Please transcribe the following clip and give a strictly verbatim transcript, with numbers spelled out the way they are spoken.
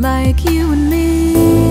like you and me.